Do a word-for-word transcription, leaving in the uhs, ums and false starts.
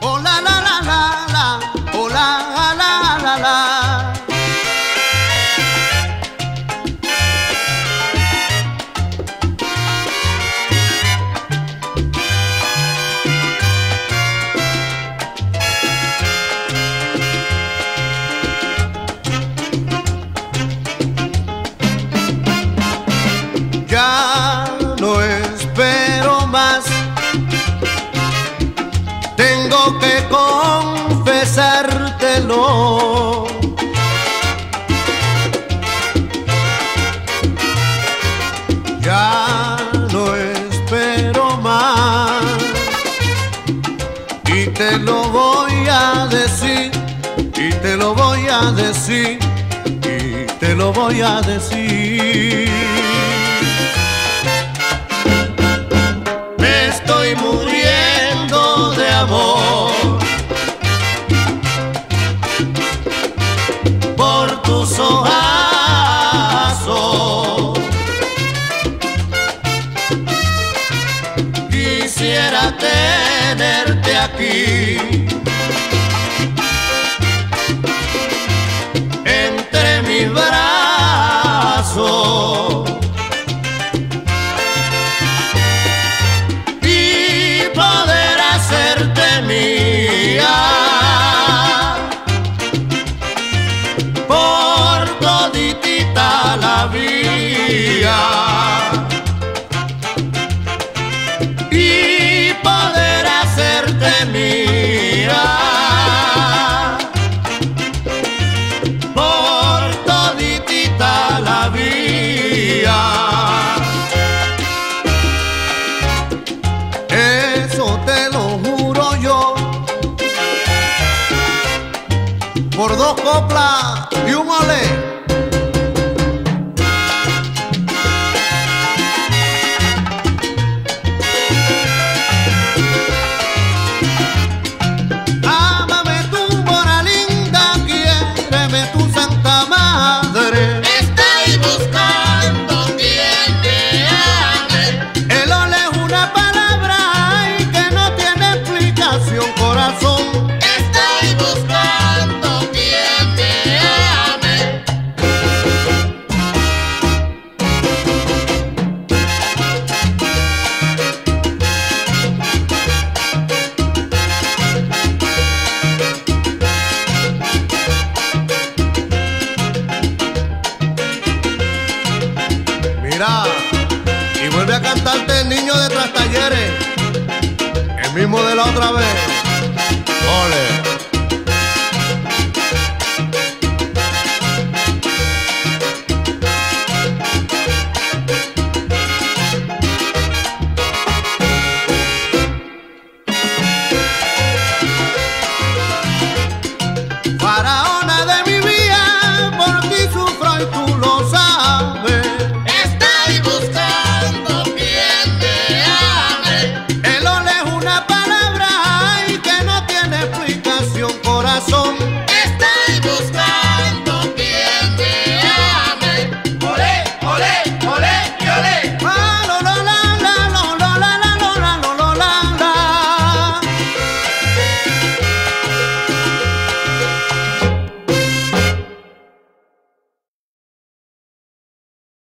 hola la la la la, hola la la la la. Tengo que confesártelo. Ya no espero más y te lo voy a decir, y te lo voy a decir, y te lo voy a decir. Me estoy muriendo de amor por tus ojazos, quisiera tenerte aquí entre mis brazos. Y poder hacerte mía por toditita la vida. Eso te lo juro yo, por dos coplas y un olé. Mira, y vuelve a cantarte el niño de Trastalleres, el mismo de la otra vez. Ole.